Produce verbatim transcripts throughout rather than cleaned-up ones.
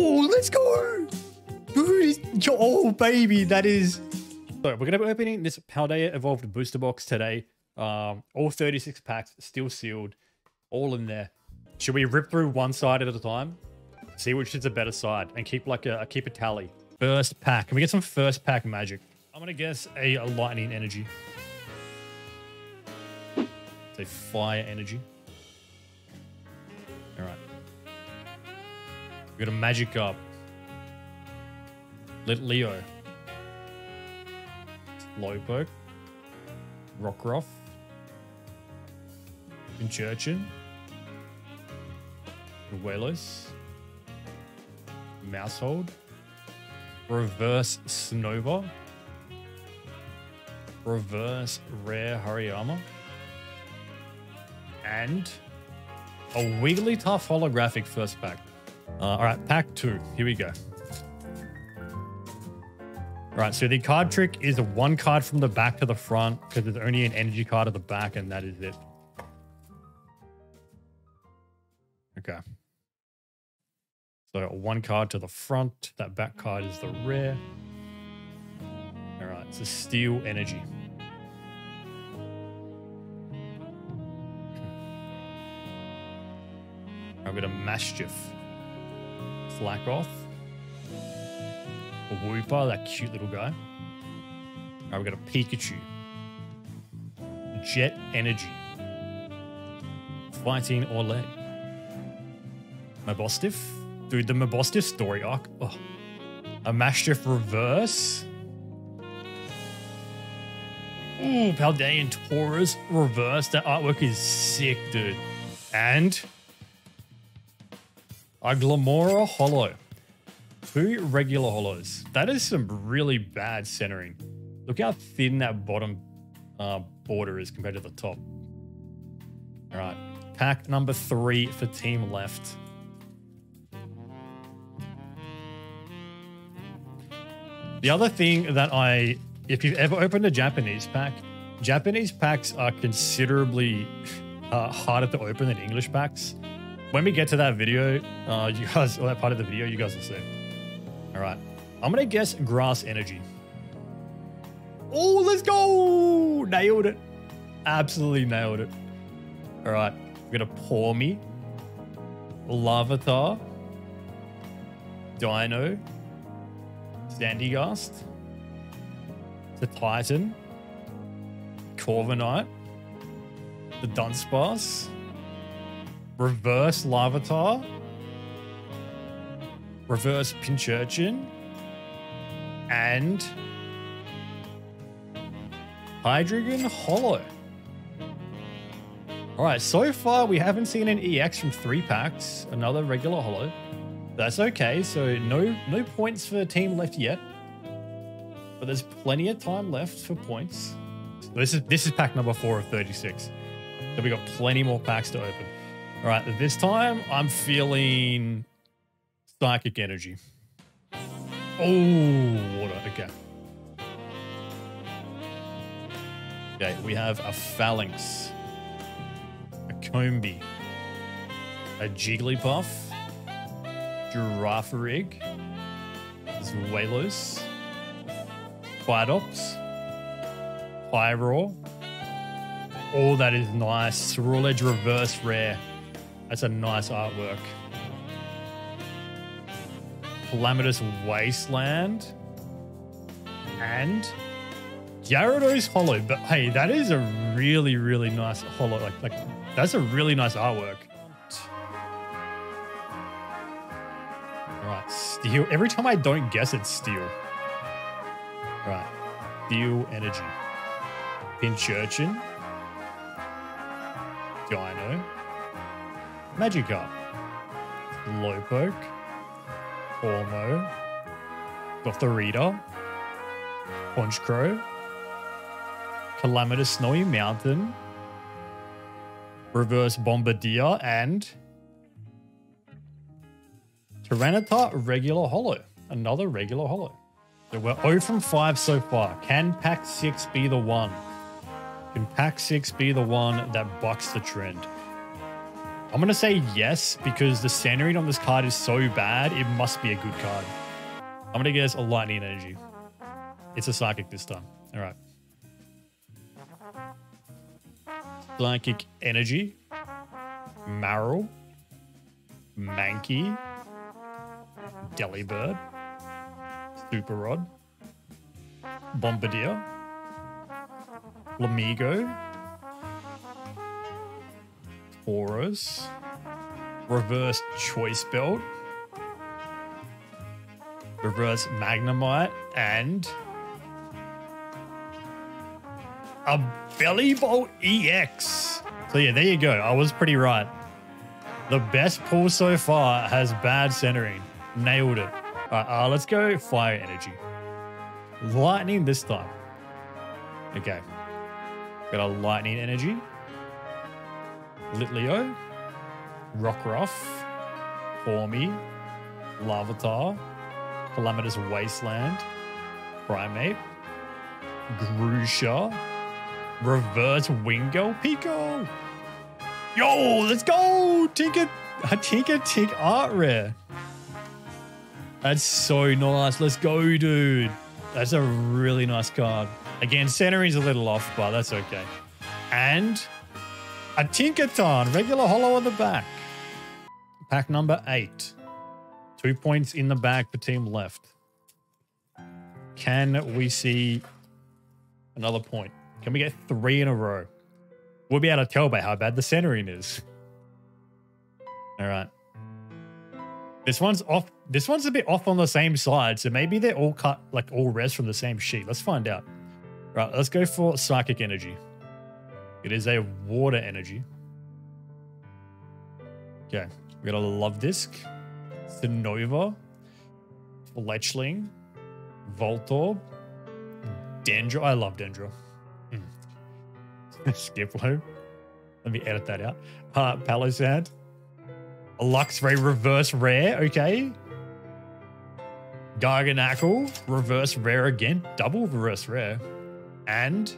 Oh, let's go. Oh, baby, that is... So we're going to be opening this Paldea Evolved booster box today. Um, all thirty-six packs, still sealed, all in there. Should we rip through one side at a time? See which is a better side and keep like a keep a tally. First pack. Can we get some first pack magic? I'm gonna guess a, a lightning energy. It's a fire energy. All right. We got a Magikarp. Litleo. Slowpoke. Rockruff. Pinchurchin. Vuelos. Mousehold, reverse Snover, reverse rare Hariyama, and a Wigglytuff holographic first pack. Uh, all right, pack two. Here we go. All right, so the card trick is one card from the back to the front because there's only an energy card at the back, and that is it. Okay. So one card to the front. That back card is the rare. All right, it's a steel energy. I've got a Mabostiff. Flakoth. A Wooper, that cute little guy. All right, we've got a Pikachu. Jet energy. Fighting Orlay. Mabostiff. Dude, the Mabostiff story arc. Oh. A Mastiff reverse. Ooh, Paldean Taurus reverse. That artwork is sick, dude. And a Glamora holo. Two regular holos. That is some really bad centering. Look how thin that bottom uh, border is compared to the top. All right. Pack number three for team left. The other thing that I, if you've ever opened a Japanese pack, Japanese packs are considerably uh, harder to open than English packs. When we get to that video, uh, you guys, or that part of the video, you guys will see. All right. I'm going to guess grass energy. Oh, let's go. Nailed it. Absolutely nailed it. All right. We're going to pour me. Lavatar. Dino. Sandygast, the Titan, Corviknight, the Dunsparce, reverse Lavatar, reverse Pinchurchin, and Hydreigon holo. All right, so far we haven't seen an E X from three packs. Another regular holo. That's okay, so no no points for team left yet, but there's plenty of time left for points. So this is this is pack number four of thirty-six, so we got plenty more packs to open. All right, this time I'm feeling psychic energy. Oh, water. Okay. Okay, we have a Phalanx, a Combi, a Jigglypuff. Girafarig, Zuelos, Bidops, Pyroar. Oh, that is nice. Swirl Edge reverse rare. That's a nice artwork. Calamitous Wasteland. And Gyarados holo. But hey, that is a really, really nice holo. Like, like that's a really nice artwork. Steel. Every time I don't guess, it's steel. All right. Steel energy. Pinchurchin. Dino. Magikarp. Slowpoke. Ormo. Gotharita. Honchkrow. Calamitous Snowy Mountain. Reverse Bombardier and... Tyranitar regular holo. Another regular holo. So we're zero from five so far. Can pack six be the one? Can pack six be the one that bucks the trend? I'm going to say yes, because the Sandreed on this card is so bad, it must be a good card. I'm going to guess a Lightning Energy. It's a Psychic this time. All right. Psychic Energy. Marill. Mankey. Delibird. Super Rod. Bombardier. Flamigo. Tauros. Reverse Choice Belt. Reverse Magnemite. And a Bellybolt E X. So yeah, there you go. I was pretty right. The best pull so far has bad centering. Nailed it. All right, uh, let's go Fire Energy. Lightning this time. Okay. Got a Lightning Energy. Litleo. Rockruff. Formy. Lavatar. Calamitous Wasteland. Primeape. Grusha. Reverse Wingull. Pico. Yo, let's go! Tinker, Tinker Tink Art Rare. That's so nice. Let's go, dude. That's a really nice card. Again, centering's a little off, but that's okay. And a Tinkerton, regular holo on the back. Pack number eight. Two points in the back for team left. Can we see another point? Can we get three in a row? We'll be able to tell by how bad the centering is. All right. This one's off. This one's a bit off on the same side, so maybe they're all cut, like all res from the same sheet. Let's find out. Right, let's go for Psychic Energy. It is a Water Energy. Okay, we got a Love Disc, Sinova, Fletchling, Voltorb, Dendro. I love Dendro. Skiplow. Let me edit that out. Uh, Palosand. A Luxray reverse rare, okay. Garganackle, reverse rare again. Double reverse rare. And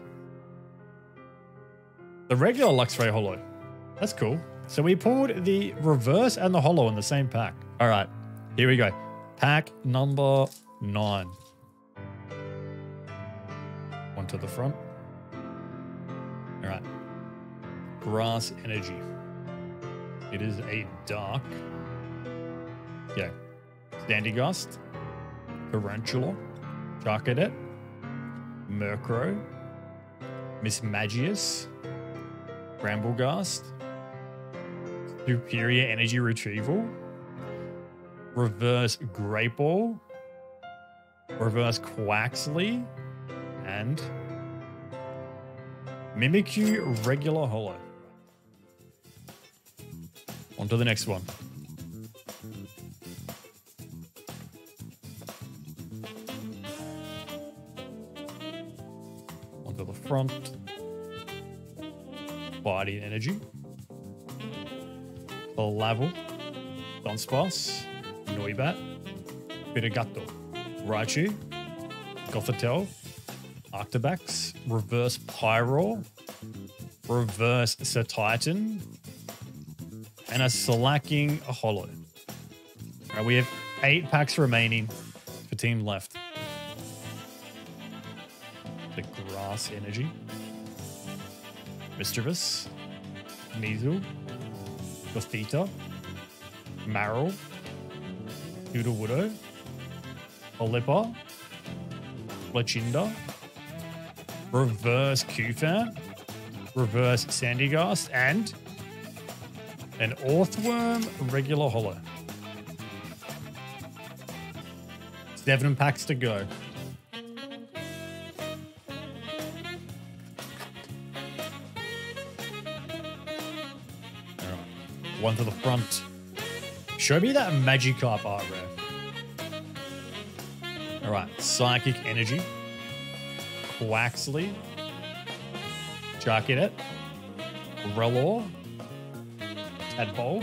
the regular Luxray holo. That's cool. So we pulled the reverse and the holo in the same pack. All right, here we go. Pack number nine. One to the front. All right. Grass Energy. It is a dark. Yeah. Sandygast. Tarantula. Charcadet. Murkrow. Mismagius. Bramblegast. Superior Energy Retrieval. Reverse Great Ball. Reverse Quaxly. And Mimikyu regular holo. On to the next one. On to the front. Body Energy. The Lavel. Dunsparce. Noibat. Pikachu. Raichu. Gotharita. Arctobax. Reverse Pyroar. Reverse Satitan. And a Slacking a holo. All right, we have eight packs remaining for team left. The Grass Energy. Mischievous. Neasel. Gotharita. Marill. Doodlewoodo. Olippa. Fletchinder. Reverse Qfan. Reverse Sandygast. And an Orthworm regular holo. Seven packs to go. All right. One to the front. Show me that Magikarp art rare. All right. Psychic Energy. Quaxly. Charcadet. Relor. Adbol,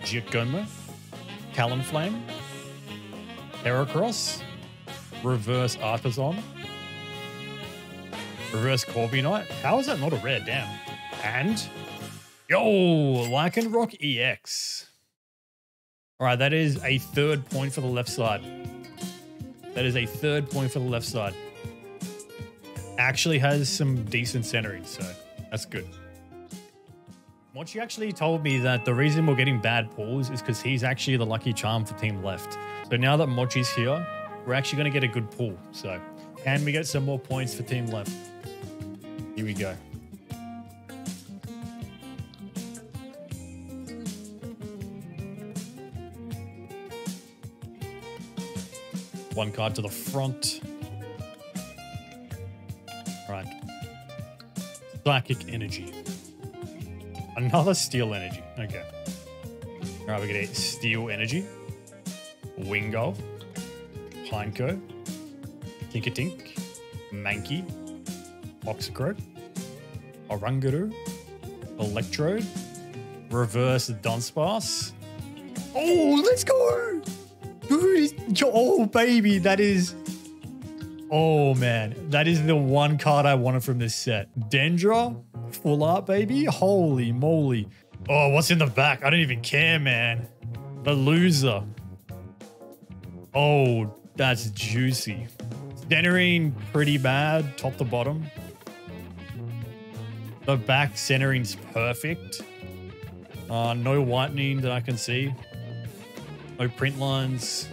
Giacoma, Talonflame, Heracross, Reverse Artisan, Reverse Corviknight. How is that not a rare? Damn. And Yo, Lycanroc E X. All right, that is a third point for the left side. That is a third point for the left side. Actually has some decent centering, so that's good. Mochi actually told me that the reason we're getting bad pulls is because he's actually the lucky charm for team left. So now that Mochi's here, we're actually going to get a good pull. So can we get some more points for team left? Here we go. One card to the front. Right. Psychic energy. Another steel energy. Okay. All right, we're going to get steel energy. Wingo. Pineco. Tinker Tink. Mankey. Oxcrow. Oranguru. Electrode. Reverse Dunsparce. Oh, let's go! Oh, baby, that is... Oh, man. That is the one card I wanted from this set. Dendra, full art, baby. Holy moly. Oh, what's in the back? I don't even care, man. The loser. Oh, that's juicy. Centering pretty bad, top to bottom. The back centering's perfect. Uh, no whitening that I can see. No print lines.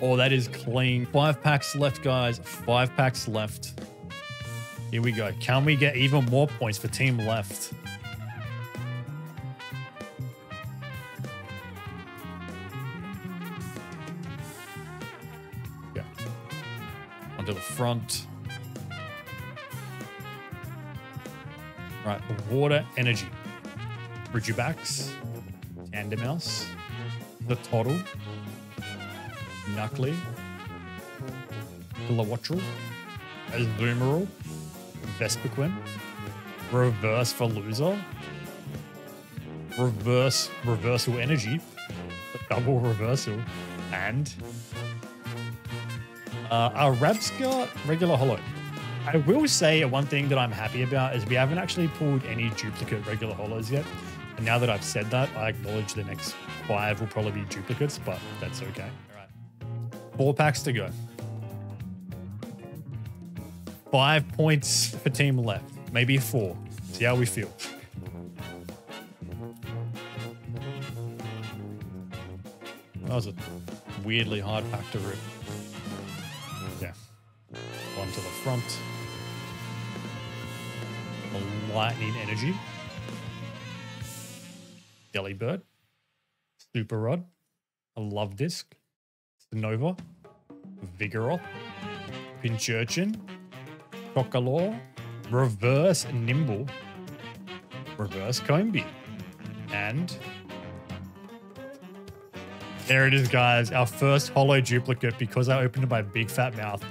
Oh, that is clean. Five packs left, guys. Five packs left. Here we go. Can we get even more points for team left? Yeah. Onto the front. Right. Water energy. Ridgebax. Tandemouse. The Tottle. Knuckly, Glowatrel, Azumarill, Vespiquen, Reverse Veluza, Reverse Reversal Energy, Double Reversal, and uh, a Rabsca Regular Holo. I will say one thing that I'm happy about is we haven't actually pulled any duplicate Regular Holos yet. And now that I've said that, I acknowledge the next five will probably be duplicates, but that's okay. Four packs to go. Five points for team left. Maybe four. See how we feel. That was a weirdly hard pack to rip. Yeah. One to the front. A lightning energy. Delibird. Super Rod. A Love Disc. Nova, Vigoroth, Pinchurchin, Chocolore, Reverse Nimble, Reverse Combi, and there it is, guys. Our first holo duplicate because I opened my big fat mouth.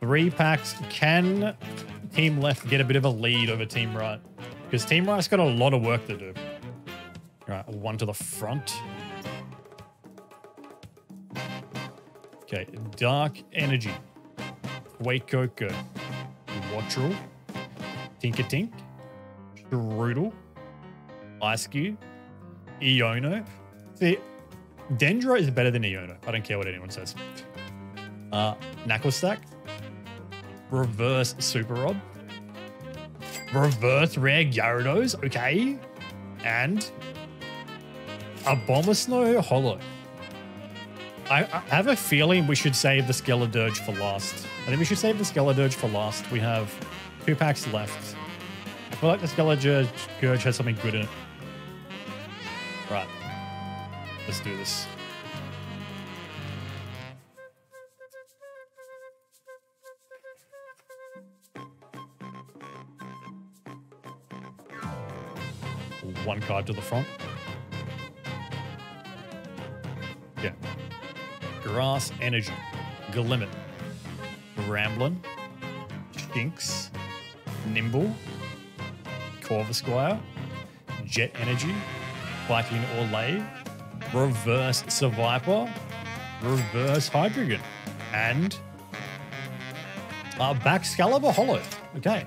Three packs. Can team left get a bit of a lead over team right? Because team right's got a lot of work to do. All right, one to the front. Okay, Dark Energy, Quacoco, Wattrel, Tinker Tink, Strudel, Ice Cube, Eono. See, Dendro is better than Eono. I don't care what anyone says. Uh, Knackle Stack, Reverse Super Rod, Reverse Rare Gyarados, okay, and a Abomasnow Holo. I have a feeling we should save the Skeledirge for last. I think we should save the Skeledirge for last. We have two packs left. I feel like the Skeledirge has something good in it. Right. Let's do this. One card to the front. Yeah. Grass Energy, Glimmet, Ramblin', Shinx, Nimble, Corvusquire, Jet Energy, Viking Orlay, Reverse Survivor, Reverse Hydreigon, and uh, Baxcalibur Hollow. Okay.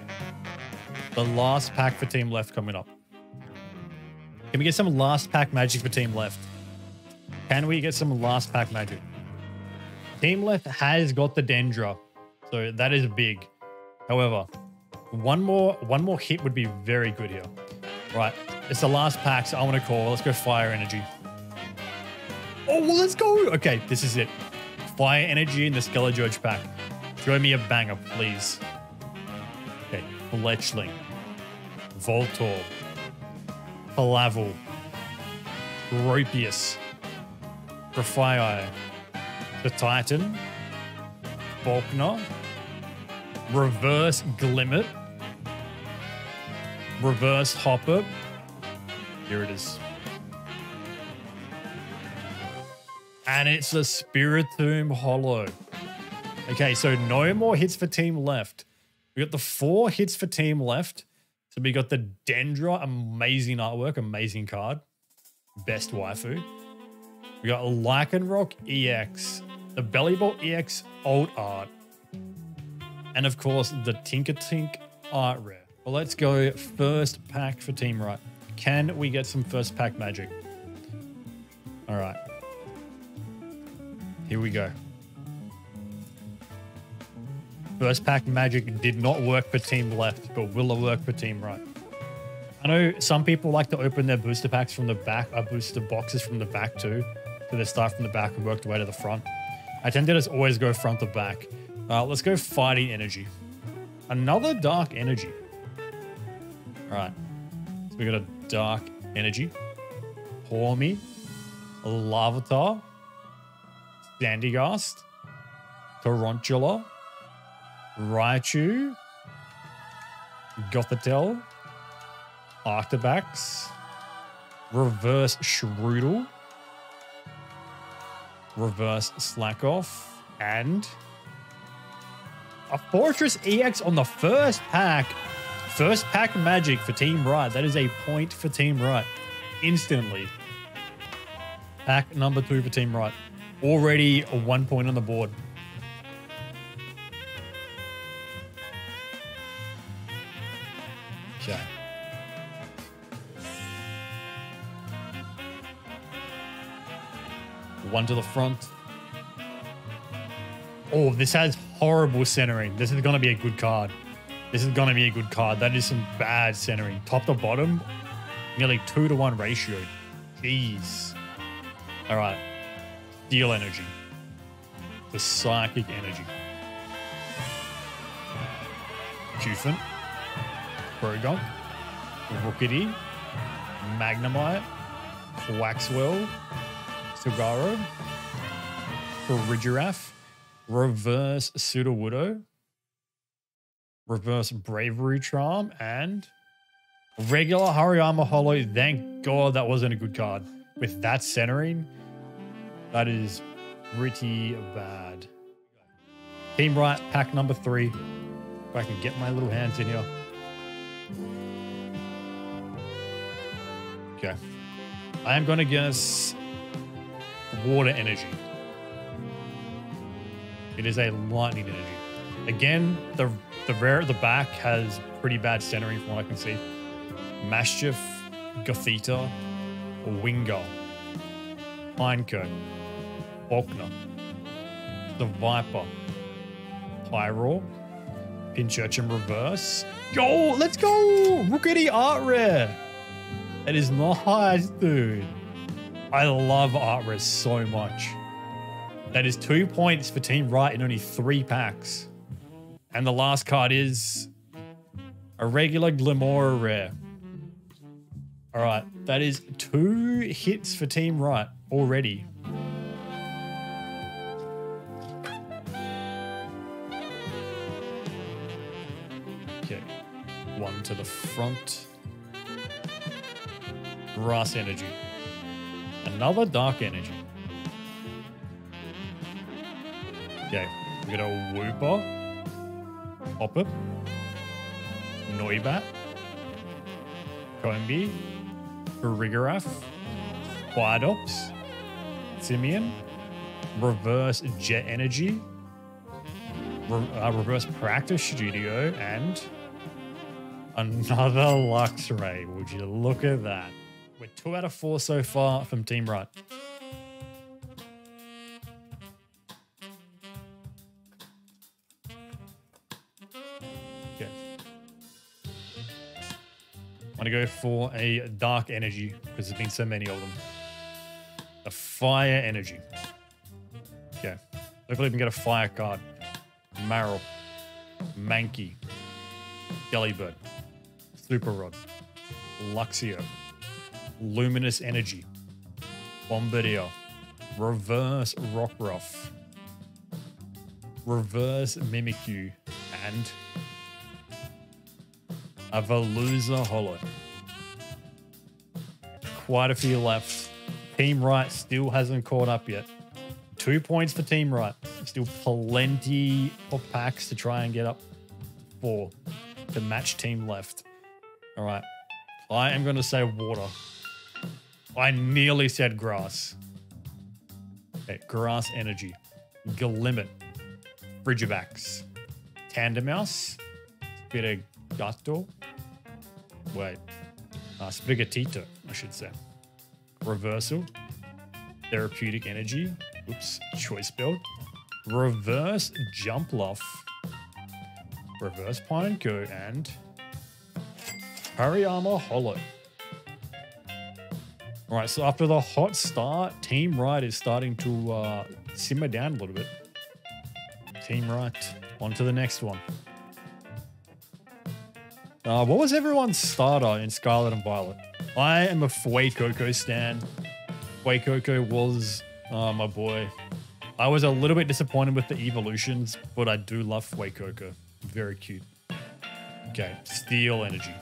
The last pack for Team Left coming up. Can we get some last pack magic for Team Left? Can we get some last pack magic? Team Left has got the Dendra, so that is big. However, one more one more hit would be very good here. Right, it's the last pack, so I want to call. Let's go Fire Energy. Oh, well, let's go. Okay, this is it. Fire Energy in the Skelegeorge pack. Throw me a banger, please. Okay, Fletchling. Voltorb. Palavel. Gropius. Profile. The Titan. Faulkner. Reverse Glimmit. Reverse Hopper. Here it is. And it's a Spiritomb Hollow. Okay, so no more hits for Team Left. We got the four hits for Team Left. So we got the Dendra, amazing artwork, amazing card. Best waifu. We got Lycanroc E X, the Bellyball E X old art. And of course, the Tinker Tink art rare. Well, let's go first pack for Team Right. Can we get some first pack magic? All right. Here we go. First pack magic did not work for Team Left, but will it work for Team Right? I know some people like to open their booster packs from the back, or booster boxes from the back too. So they start from the back and work their way to the front. I tend to just always go front to back. Uh, let's go Fighting Energy. Another Dark Energy. All right. So we got a Dark Energy. Hormy. Lavatar. Sandygast. Tarantula. Raichu. Gothitelle. Arctobax. Reverse Shroodoll. Reverse Slackoff. And a Fortress E X on the first pack. First pack magic for Team Right. That is a point for Team Right. Instantly. Pack number two for Team Right. Already one point on the board. Okay. One to the front. Oh, this has horrible centering. This is going to be a good card. This is going to be a good card. That is some bad centering. Top to bottom, nearly two to one ratio. Jeez. All right. Steel Energy. The Psychic Energy. Cufant. Brogunk. Rookidee. Magnemite. Quaxwell. Togaro. Corrigiraph. Reverse Sudowoodo. Reverse Bravery Charm. And regular Hariyama Hollow. Thank God that wasn't a good card. With that centering, that is pretty bad. Team Right, pack number three. If I can get my little hands in here. Okay. I am going to guess Water Energy. It is a Lightning Energy. Again, the the rare at the back has pretty bad centering from what I can see. Mastiff, Gotharita, Wingull, Pinecoat, Faulkner, the Viper, Pyroar, Pinchurchin Reverse. Yo, let's go! Rookidee art rare. That is nice, dude. I love art rares so much. That is two points for Team Right in only three packs. And the last card is a regular Glamora rare. All right, that is two hits for Team Right already. Okay, one to the front. Grass Energy. Another Dark Energy. Okay, we got a Wooper, Hopper, Noibat, Combi, Corrigiraph, Quadops, Simian, Reverse Jet Energy, Re uh, Reverse Practice Studio, and Another Luxray. Would you look at that? We're two out of four so far from Team Right. Okay. I'm gonna go for a dark energy because there's been so many of them. A fire energy. Okay. Hopefully we can get a fire card. Marill. Mankey. Delibird, Super Rod, Luxio, Luminous Energy, Bombardier, Reverse Rockruff, Reverse Mimikyu, and Avaluza Hollow. Quite a few left. Team Right still hasn't caught up yet. Two points for Team Right. Still plenty of packs to try and get up for. The match team left. All right. I am going to say water. I nearly said grass. Okay, grass energy. Glimmet. Frigivax. Tandemouse. Spidegato. Wait. Uh, Spigatito, I should say. Reversal. Therapeutic energy. Oops. Choice Belt. Reverse Jumpluff. Reverse Pineco and Hariyama Hollow. All right, so after the hot start, Team Right is starting to uh, simmer down a little bit. Team Right, on to the next one. Uh, what was everyone's starter in Scarlet and Violet? I am a Fuecoco stan. Fuecoco was uh, my boy. I was a little bit disappointed with the evolutions, but I do love Fuecoco. Very cute. Okay, steel energy.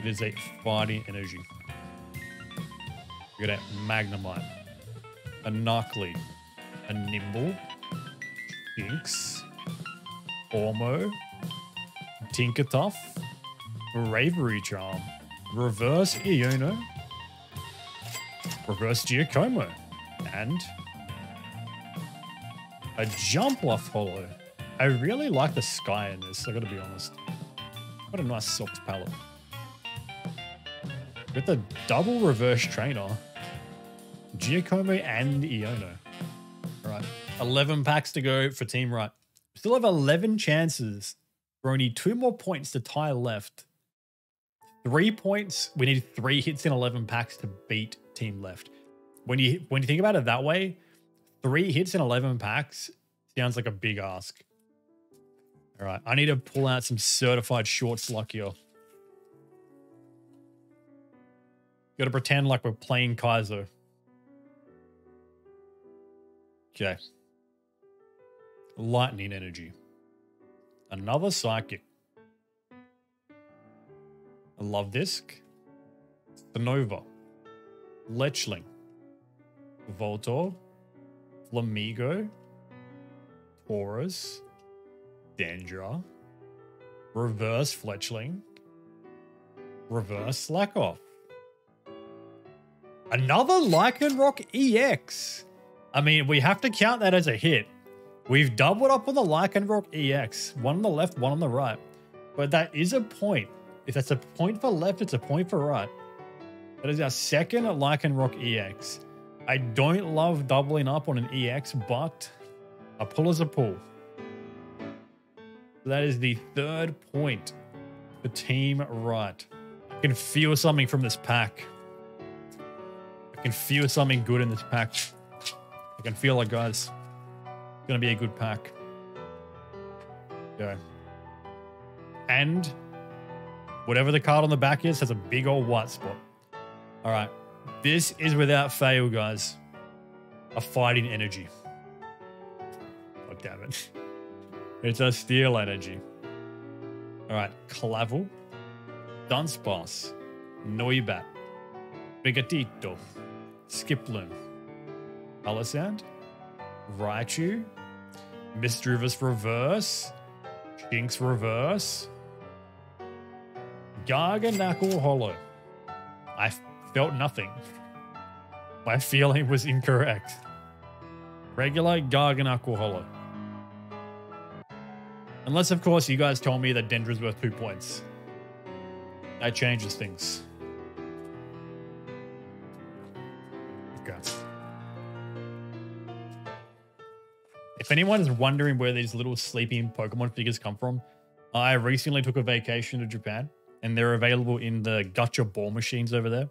It is a fighting energy. We got a Magnemite, a Knockley, a Nimble, Jinx, Ormo, Tinkertuff, Bravery Charm, Reverse Eono, Reverse Giacomo, and a Jumpluff Hollow. I really like the sky in this, I gotta be honest. What a nice soft palette. With the double reverse trainer, Giacomo and Eono. All right, eleven packs to go for Team Right. We still have eleven chances for only two more points to tie left. Three points, we need three hits in eleven packs to beat Team Left. When you, when you think about it that way, three hits in eleven packs sounds like a big ask. All right, I need to pull out some certified shorts luck here. Got to pretend like we're playing Kaizo. Okay. Lightning energy. Another psychic. A Love Disc. Nova. Fletchling. Voltorb. Flamigo. Taurus. Dendra, Reverse Fletchling, Reverse Slackoff. Another Lycanroc E X. I mean, we have to count that as a hit. We've doubled up on the Lycanroc E X. One on the left, one on the right. But that is a point. If that's a point for left, it's a point for right. That is our second Lycanroc E X. I don't love doubling up on an E X, but a pull is a pull. That is the third point for Team Right. I can feel something from this pack. I can feel something good in this pack. I can feel it, guys. It's going to be a good pack. Okay. And whatever the card on the back is has a big old white spot. All right. This is without fail, guys. A fighting energy. God damn it. It's a steel energy. All right, Clavel, Dunsparce, Noibat, Bigatito, Skiploom, Alisand, Raichu, Misdreavus Reverse, Jinx Reverse, Garganackle Hollow. I felt nothing. My feeling was incorrect. Regular Garganackle Hollow. Unless, of course, you guys told me that Dendra's worth two points. That changes things. Okay. If anyone is wondering where these little sleeping Pokemon figures come from, I recently took a vacation to Japan and they're available in the gacha ball machines over there.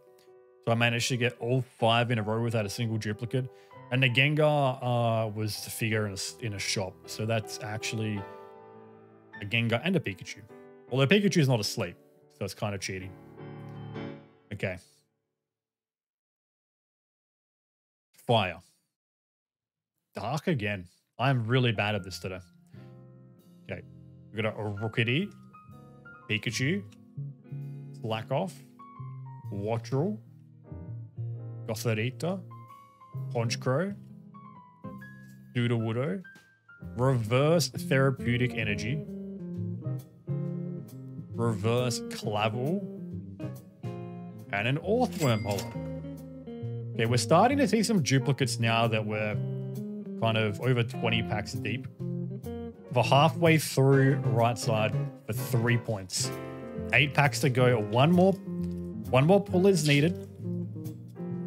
So I managed to get all five in a row without a single duplicate. And the Gengar uh, was the figure in a, in a shop. So that's actually a Gengar and a Pikachu. Although Pikachu is not asleep, so it's kind of cheating. Okay. Fire. Dark again. I'm really bad at this today. Okay. We've got a Rocketty, Pikachu, Slackoff, Wattrel, Gotharita, Honchkrow, Doodlewoodo, Reverse Therapeutic Energy, Reverse Clavel, and an Earthworm Hollow. Okay, we're starting to see some duplicates now that we're kind of over twenty packs deep. We're halfway through right side for three points. Eight packs to go. One more, one more pull is needed.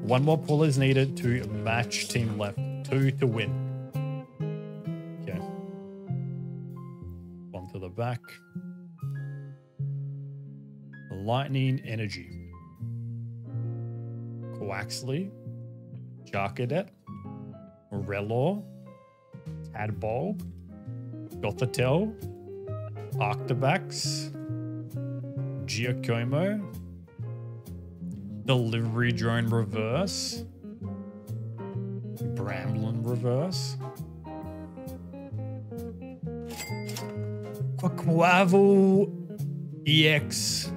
One more pull is needed to match team left. Two to win. Okay. One to the back. Lightning Energy. Quaxly. Jarkadet. Relor. Tadpole. Gothitelle. Arctobax. Giacomo. Delivery Drone Reverse. Bramblin Reverse. Quaxly E X.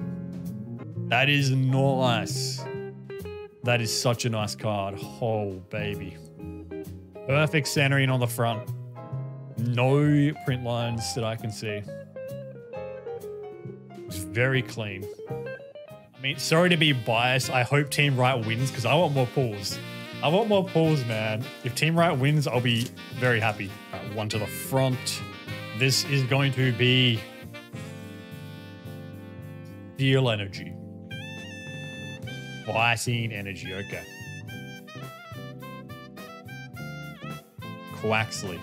That is nice. That is such a nice card. Oh, baby. Perfect centering on the front. No print lines that I can see. It's very clean. I mean, sorry to be biased. I hope Team Right wins because I want more pulls. I want more pulls, man. If Team Right wins, I'll be very happy. Right, one to the front. This is going to be Steel Energy. Fighting Energy, okay. Quaxly.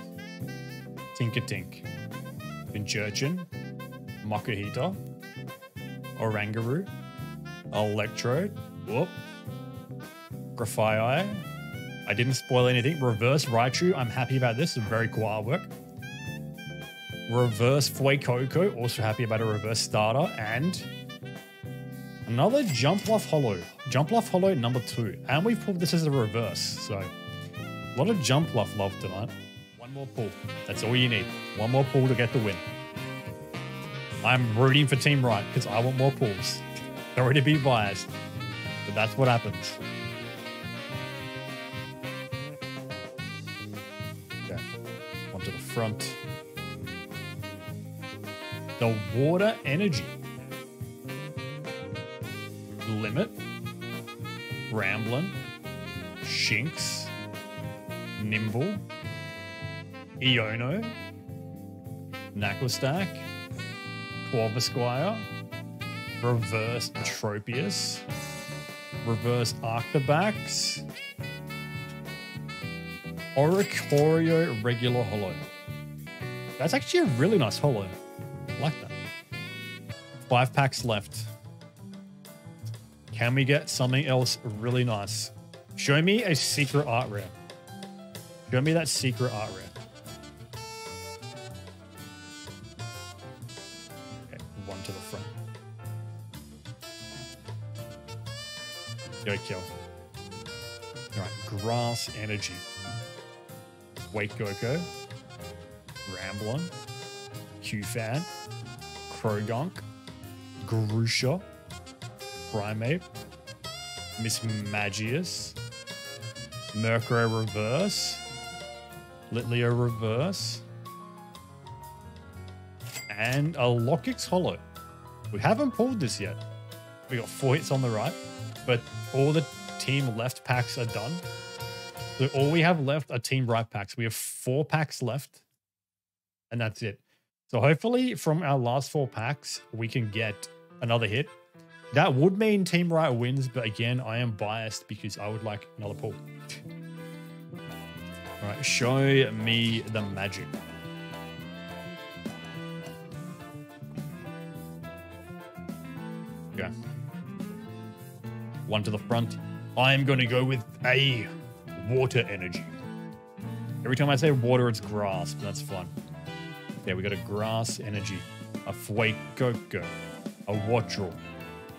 Tinker Tink. Pinchurchin. Makuhita. Orangaroo. Electrode, whoop, Grafii. I didn't spoil anything. Reverse Raichu, I'm happy about this. It's very cool artwork. Reverse Fuecoco, also happy about a reverse starter. And another Jumpluff Hollow. Jumpluff Hollow number two. And we've pulled this as a reverse. So a lot of Jumpluff love tonight. One more pull. That's all you need. One more pull to get the win. I'm rooting for Team Right because I want more pulls. Sorry to be biased, but that's what happens. Okay, one to the front. The Water Energy. Limit. Ramblin. Shinx. Nimble. Eono. Knacklestack. Corvisquire. Reverse Tropius. Reverse Arctobax. Oricorio Regular Hollow. That's actually a really nice hollow. I like that. Five packs left. Can we get something else really nice? Show me a secret art rare. Show me that secret art rare. Go kill. All right, Grass Energy. Wakegoco. Ramblin. Qfan. Krogunk. Grusha. Primeape. Miss Magius. Murkrow Reverse. Litleo Reverse. And a Lockix Hollow. We haven't pulled this yet. We got four hits on the right, but all the team left packs are done. So all we have left are team right packs. We have four packs left and that's it. So hopefully from our last four packs, we can get another hit. That would mean Team Right wins, but again, I am biased because I would like another pull. All right, show me the magic. Okay. One to the front. I am going to go with a water energy. Every time I say water, it's grass, but that's fun. There, we got a grass energy, a Fuecoco, a Wattrel,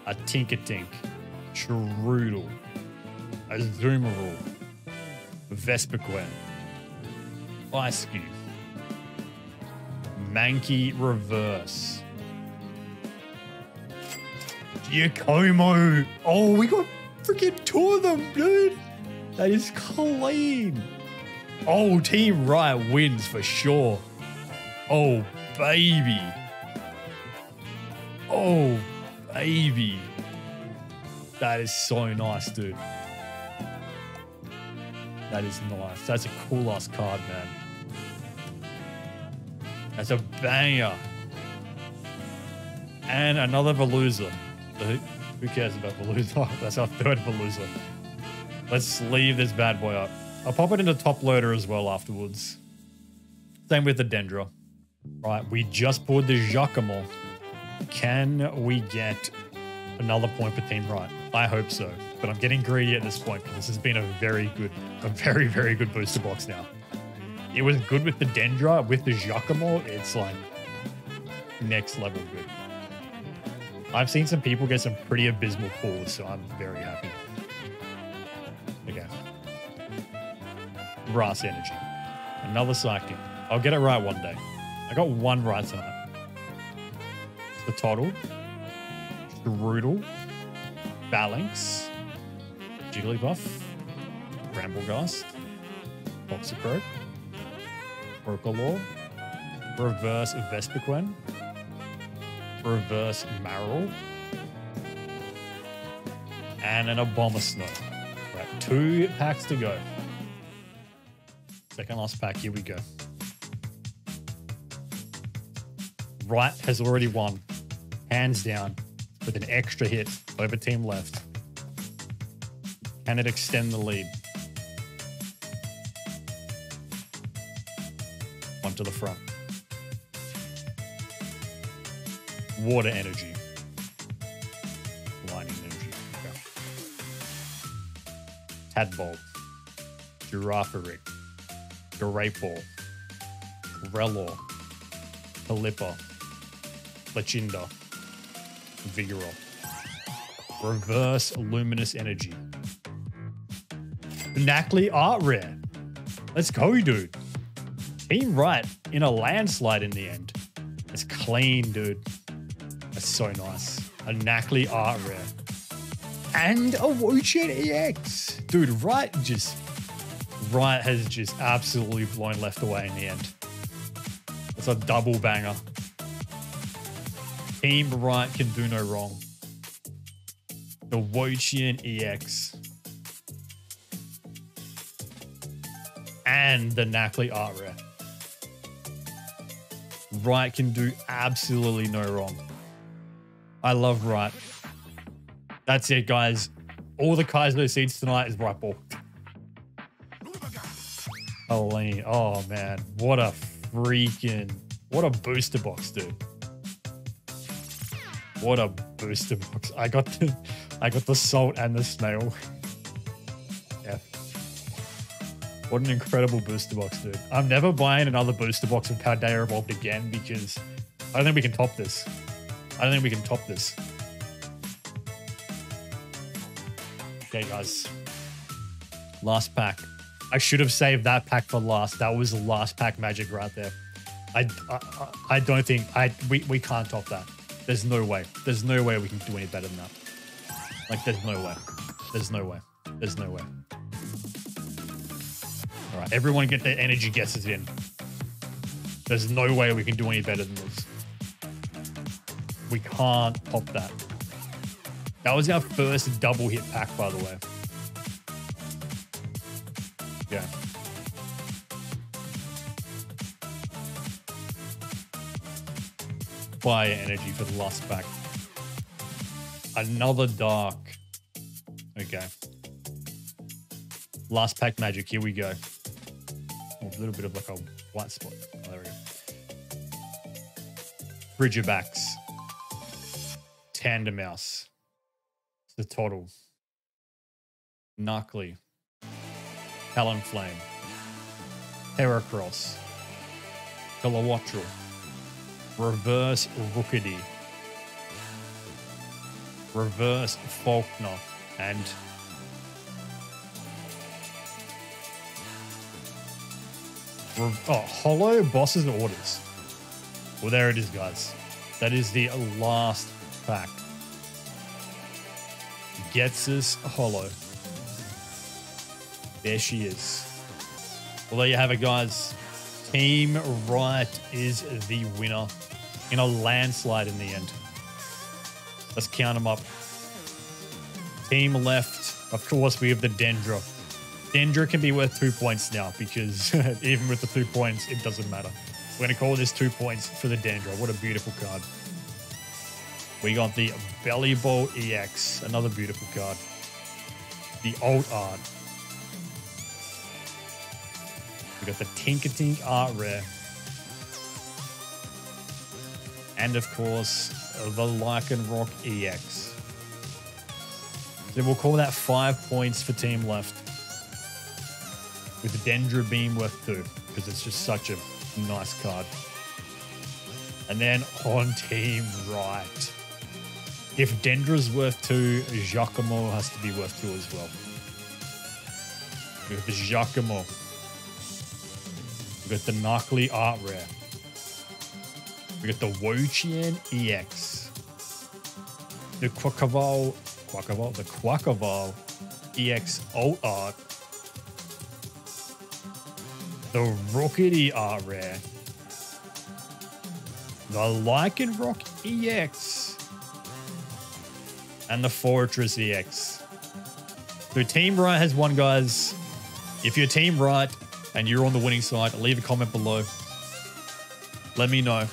a Tinker Tink, Chorudoodle, a Zoomerall, Vespiquen, Ice Cube, Mankey Reverse, Giacomo. Oh, we got freaking two of them, dude. That is clean. Oh, Team Riot wins for sure. Oh, baby. Oh, baby. That is so nice, dude. That is nice. That's a cool-ass card, man. That's a banger. And another Veluza. Who cares about Veluza? That's our third Veluza. Let's sleeve this bad boy up. I'll pop it into top loader as well afterwards. Same with the Dendro. Right, we just pulled the Giacomo. Can we get another point for Team Right? I hope so, but I'm getting greedy at this point because this has been a very good, a very, very good booster box now. It was good with the Dendra, with the Giacomo, it's like next level good. I've seen some people get some pretty abysmal pulls, so I'm very happy. Okay. Grass energy. Another Psychic. I'll get it right one day. I got one right tonight. The Toddle. Droodle. Phalanx, Jigglypuff, Bramblegast, Toxicroak, Brocalor, Reverse Vespiquen, Reverse Marill, and an Abomasnow. Right, two packs to go. Second last pack, here we go. Right has already won, hands down, with an extra hit over Team Left. Can it extend the lead? One to the front. Water energy. Lightning energy. Okay. Tadpole. Girafarig. Garapor. Grelor. Pelipper. Fletchinder. Vigoroth. Reverse Luminous Energy. Nackley Art Rare. Let's go, dude. Team Right in a landslide in the end. It's clean, dude. That's so nice. A Nackley Art Rare. And a Wuchen E X. Dude, Right just... Right has just absolutely blown Left away in the end. It's a double banger. Team Right can do no wrong. The Wochian E X. And the Nackley Art Rare. Right can do absolutely no wrong. I love Right. That's it, guys. All the Kaizo seeds tonight is Right Ball. Aline. Oh, man. What a freaking... What a booster box, dude. What a booster box. I got the I got the salt and the snail. Yeah. What an incredible booster box, dude. I'm never buying another booster box of Paldea Evolved again because I don't think we can top this. I don't think we can top this. Okay, guys. Last pack. I should have saved that pack for last. That was the last pack magic right there. I I, I don't think I we, we can't top that. There's no way. There's no way we can do any better than that. Like, there's no way. There's no way. There's no way. All right, everyone get their energy guesses in. There's no way we can do any better than this. We can't pop that. That was our first double hit pack, by the way. Yeah. Fire energy for the last pack. Another dark. Okay. Last pack magic. Here we go. Oh, a little bit of like a white spot. Oh, there we go. Bridgerbax. Tandemouse. The Toddle. Knarkly. Talonflame. Heracross. Galawattrel. Reverse Rookity. Reverse Faulkner. And Re oh, Hollow Bosses and Orders. Well, there it is, guys. That is the last pack. Gets us Hollow. There she is. Well, there you have it, guys. Team Riot is the winner in a landslide in the end. Let's count them up. Team left, of course, we have the Dendra. Dendra can be worth two points now because even with the two points, it doesn't matter. We're going to call this two points for the Dendra. What a beautiful card. We got the Bellyball E X, another beautiful card. The Old Art. We got the Tinker Tink Art Rare. And of course, the Lycanroc E X. So we'll call that five points for team left. With the Dendra being worth two, because it's just such a nice card. And then on team right. If Dendra's worth two, Giacomo has to be worth two as well. We've got the Giacomo. We've got the Knarkly Art Rare. We've got the Wochian E X. The Quackavall, Quackavall, the Quackavall E X Alt Art. The Rockety Art Rare. The Lycanroc E X. And the Fortress E X. So Team Riot has won, guys. If you're Team Riot and you're on the winning side, leave a comment below. Let me know.